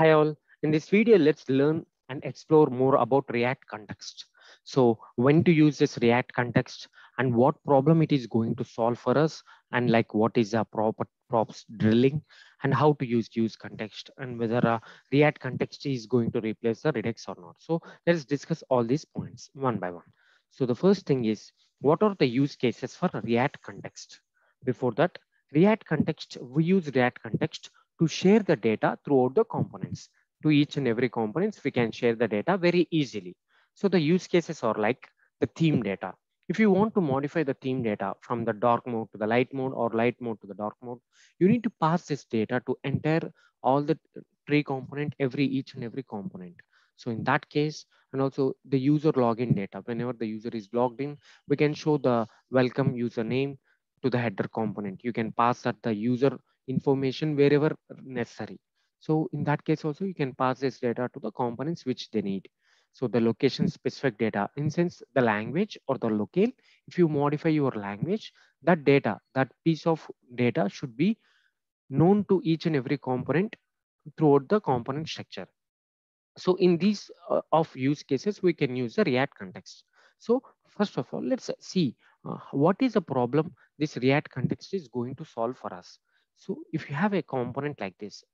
Hi all, in this video, let's learn and explore more about React context. So when to use this React context and what problem it is going to solve for us, and like what is a props drilling and how to use context, and whether a React context is going to replace the Redux or not. So let's discuss all these points one by one. So the first thing is, what are the use cases for React context? Before that, React context, we use React context to share the data throughout the components. To each and every components, we can share the data very easily. So the use cases are like the theme data. If you want to modify the theme data from the dark mode to the light mode or light mode to the dark mode, you need to pass this data to enter all the tree component, each and every component. So in that case, and also the user login data, whenever the user is logged in, we can show the welcome username to the header component. You can pass that the user information wherever necessary. So in that case also, you can pass this data to the components which they need. So the location specific data, in sense the language or the locale, if you modify your language, that data, that piece of data should be known to each and every component throughout the component structure. So in these use cases, we can use the React context. So first of all, let's see what is the problem this React context is going to solve for us. So if you have a component like this,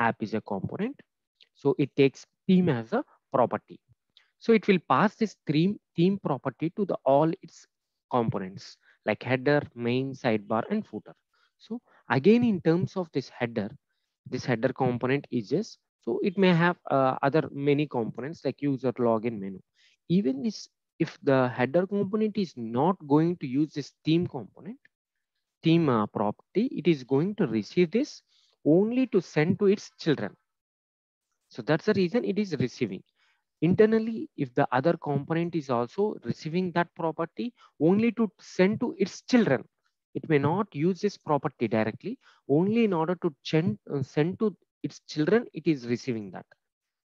app is a component, so it takes theme as a property. So it will pass this theme property to the all its components like header, main, sidebar, and footer. So again, in terms of this header component exists. So it may have other many components like user login menu. Even if the header component is not going to use this theme component, theme property, it is going to receive this only to send to its children. So that's the reason it is receiving. Internally, if the other component is also receiving that property, only to send to its children. It may not use this property directly, only in order to send to its children, it is receiving that.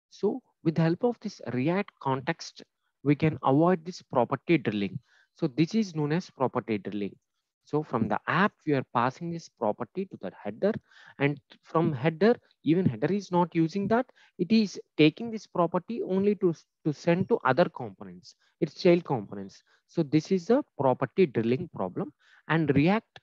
So with the help of this React context, we can avoid this property drilling. So this is known as property drilling. So from the app, we are passing this property to the header, and from header, even header is not using that. It is taking this property only to send to other components, its child components. So this is a property drilling problem, and React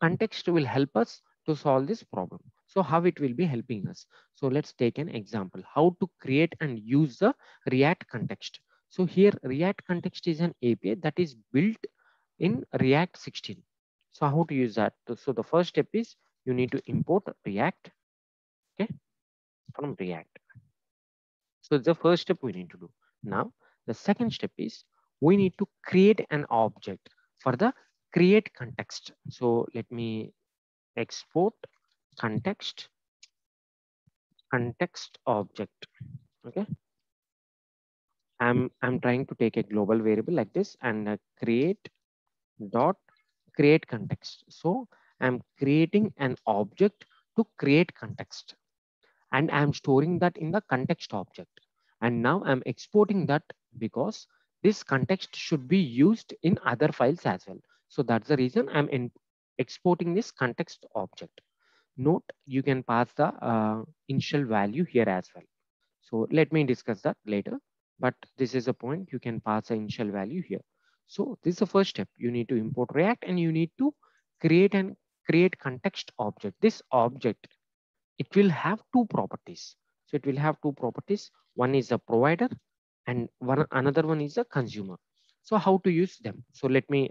context will help us to solve this problem. So how it will be helping us? So let's take an example, how to create and use the React context. So here React context is an API that is built in React 16. So how to use that? So the first step is you need to import React, okay, from React. So the first step we need to do. Now, the second step is we need to create an object for the create context. So let me export context object, okay. I'm trying to take a global variable like this and create context. So I'm creating an object to create context, and I'm storing that in the context object. And now I'm exporting that because this context should be used in other files as well. So that's the reason I'm exporting this context object. Note, you can pass the initial value here as well. So let me discuss that later, but this is a point, you can pass the initial value here. So this is the first step. You need to import React and you need to create context object. This object, it will have two properties. So it will have two properties. One is a provider and another one is a consumer. So how to use them? So let me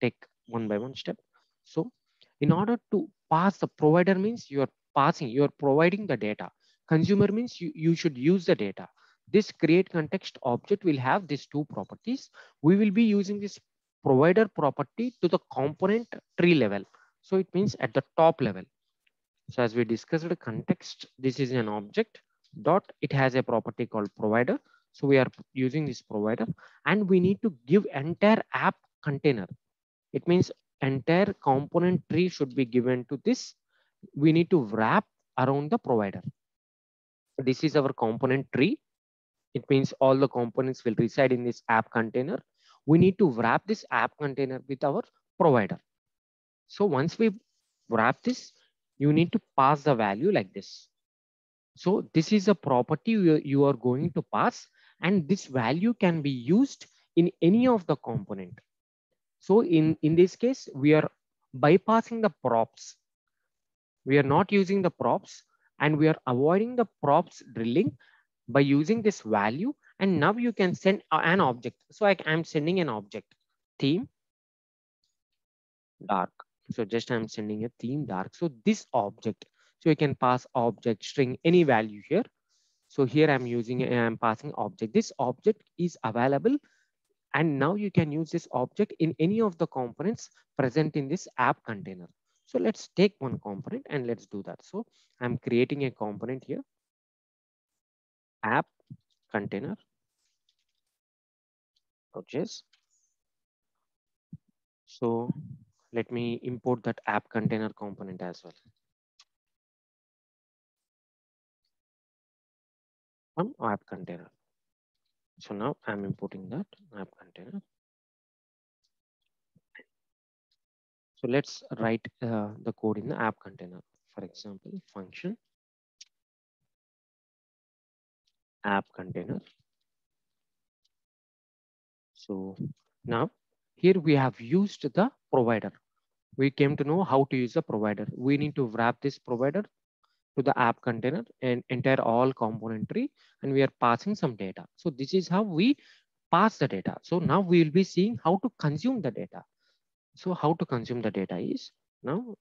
take one by one step. So in order to pass the provider means you are providing the data. Consumer means you should use the data. This create context object will have these two properties. We will be using this provider property to the component tree level. So it means at the top level. So as we discussed the context, this is an object dot. It has a property called provider. So we are using this provider and we need to give entire app container. It means entire component tree should be given to this. We need to wrap around the provider. This is our component tree. It means all the components will reside in this app container. We need to wrap this app container with our provider. So once we wrap this, you need to pass the value like this. So this is a property you are going to pass, and this value can be used in any of the component. So in this case, we are bypassing the props. We are not using the props, and we are avoiding the props drilling by using this value. And now you can send an object. So I'm sending an object, theme dark. So just I'm sending a theme dark. So this object, so you can pass object string, any value here. So here I'm passing object. This object is available. And now you can use this object in any of the components present in this app container. So let's take one component and let's do that. So I'm creating a component here, app container, purchase. So let me import that app container component as well. From app container. So now I'm importing that app container. So let's write the code in the app container. For example, function app container. So now here we have used the provider. We came to know how to use the provider. We need to wrap this provider to the app container and enter all component tree, and we are passing some data. So this is how we pass the data. So now we will be seeing how to consume the data. So how to consume the data is now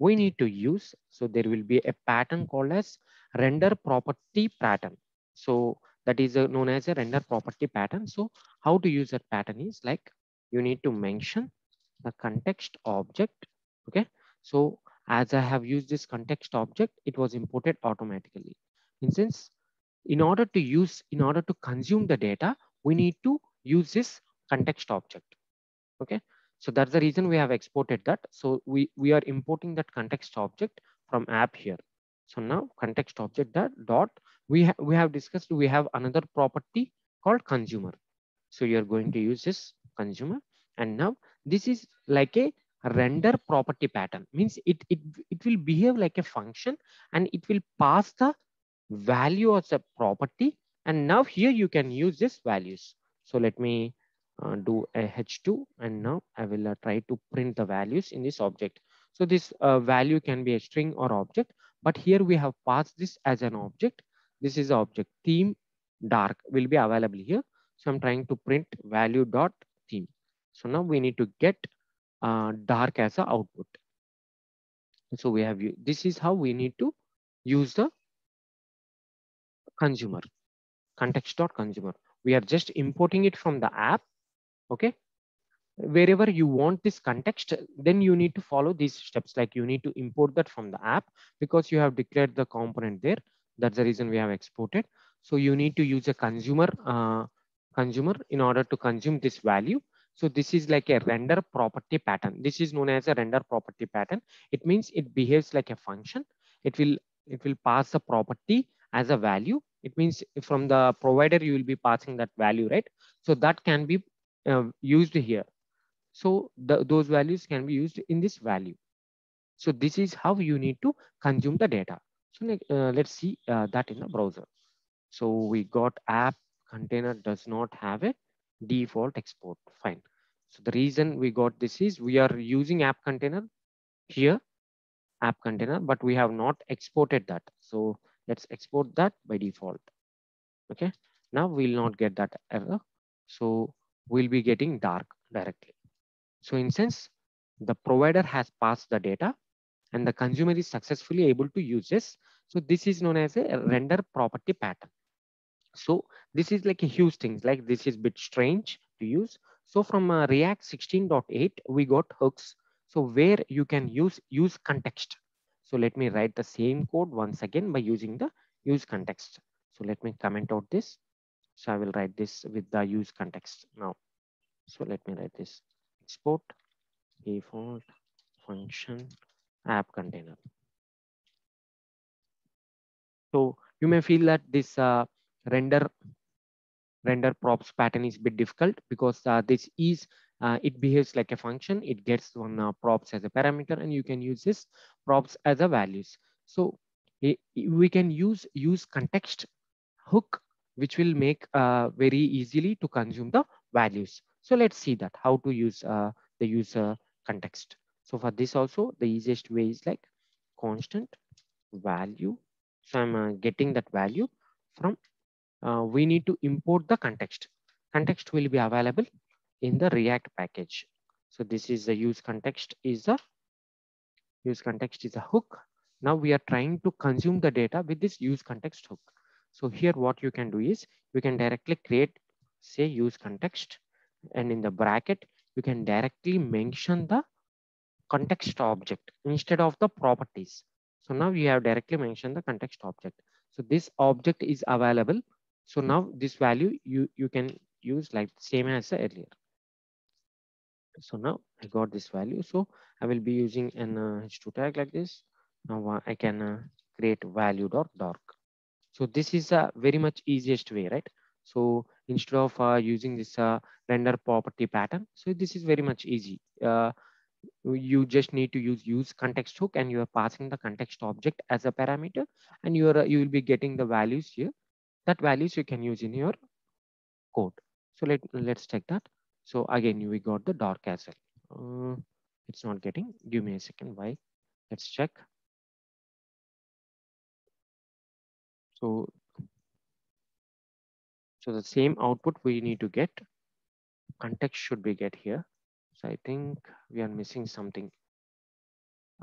we need to use. So there will be a pattern called as render property pattern. So that is known as a render property pattern. So how to use that pattern is like you need to mention the context object. Okay. So as I have used this context object, it was imported automatically. In order to consume the data, we need to use this context object. Okay. So that's the reason we have exported that. So we are importing that context object from app here. So now context object we have discussed, we have another property called consumer. So you're going to use this consumer. And now this is like a render property pattern, means it will behave like a function and it will pass the value as a property. And now here you can use these values. So let me do a h2, and now I will try to print the values in this object. So this value can be a string or object, but here we have passed this as an object. This is object theme dark will be available here. So I'm trying to print value dot theme. So now we need to get dark as an output. So we have, this is how we need to use the consumer, context.consumer. We are just importing it from the app. Okay. Wherever you want this context, then you need to follow these steps. Like you need to import that from the app because you have declared the component there. That's the reason we have exported. So you need to use a consumer, in order to consume this value. So this is like a render property pattern. This is known as a render property pattern. It means it behaves like a function. It will pass the property as a value. It means from the provider, you will be passing that value, right? So that can be used here. So those values can be used in this value. So this is how you need to consume the data. So let's see that in the browser. So we got app container does not have a default export. Fine. So the reason we got this is we are using app container here, app container, but we have not exported that. So let's export that by default. Okay. Now we'll not get that error. So we'll be getting dark directly. So in sense, the provider has passed the data and the consumer is successfully able to use this. So this is known as a render property pattern. So this is like a huge thing, like this is a bit strange to use. So from React 16.8, we got hooks. So where you can use context. So let me write the same code once again by using the use context. So let me comment out this. So I will write this with the use context now. So let me write this export default function app container. So you may feel that this render props pattern is a bit difficult because this is it behaves like a function. It gets one props as a parameter, and you can use this props as a values. So we can use context hook, which will make very easily to consume the values. So let's see that how to use the user context. So for this also, the easiest way is like constant value. So I'm getting that value from, we need to import the context. Context will be available in the React package. So this is the use context is a hook. Now we are trying to consume the data with this use context hook. So here what you can do is you can directly create, say, use context, and in the bracket you can directly mention the context object instead of the properties. So now you have directly mentioned the context object. So this object is available. So now this value you can use like same as earlier. So now I got this value. So I will be using an h2 tag like this. Now I can create value.dark. So this is a very much easiest way, right? So instead of using this render property pattern, so this is very much easy. You just need to use context hook, and you are passing the context object as a parameter, and you will be getting the values here. That values you can use in your code. So let's check that. So again, we got the dark as well. It's not getting. Give me a second. Why? Let's check. So the same output we need to get. Context should be get here. So I think we are missing something.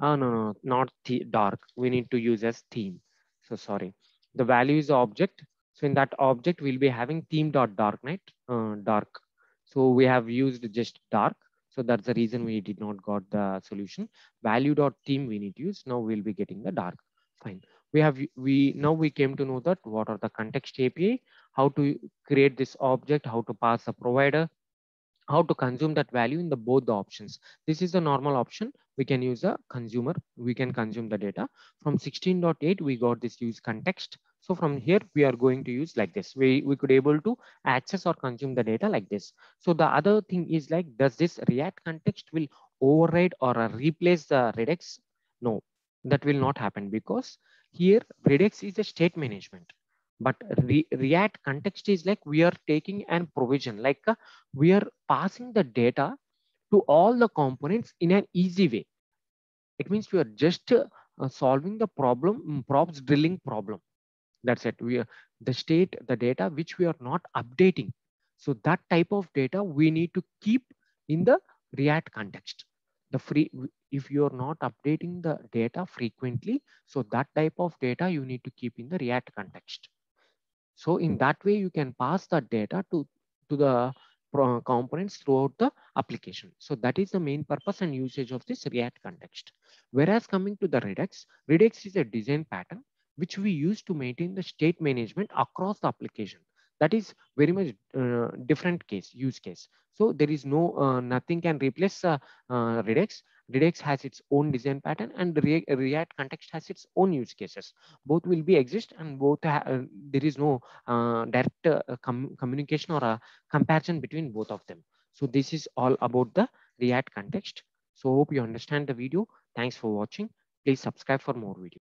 Oh, no, not dark. We need to use as theme. So sorry. The value is object. So in that object, we'll be having theme.dark, right? Dark. So we have used just dark. So that's the reason we did not got the solution. Value.theme we need to use. Now we'll be getting the dark. Fine. Now we came to know that what are the context API, how to create this object, how to pass a provider, how to consume that value in the both the options. This is the normal option. We can use a consumer. We can consume the data. From 16.8, we got this use context. So from here, we are going to use like this. We could able to access or consume the data like this. So the other thing is like, does this React context will override or replace the Redux? No, that will not happen, because here Redux is a state management. But React context is like we are taking and provision, like we are passing the data to all the components in an easy way. It means we are just solving the problem, props drilling problem. That's it. We are the data which we are not updating. So that type of data we need to keep in the React context. If you are not updating the data frequently, so that type of data you need to keep in the React context. So in that way, you can pass the data to the components throughout the application. So that is the main purpose and usage of this React context. Whereas coming to the Redux, Redux is a design pattern which we use to maintain the state management across the application. That is very much different use case. So there is no, nothing can replace Redux. Redux has its own design pattern, and React context has its own use cases. Both will be exist, and both there is no direct communication or comparison between both of them. So this is all about the React context. So hope you understand the video. Thanks for watching. Please subscribe for more videos.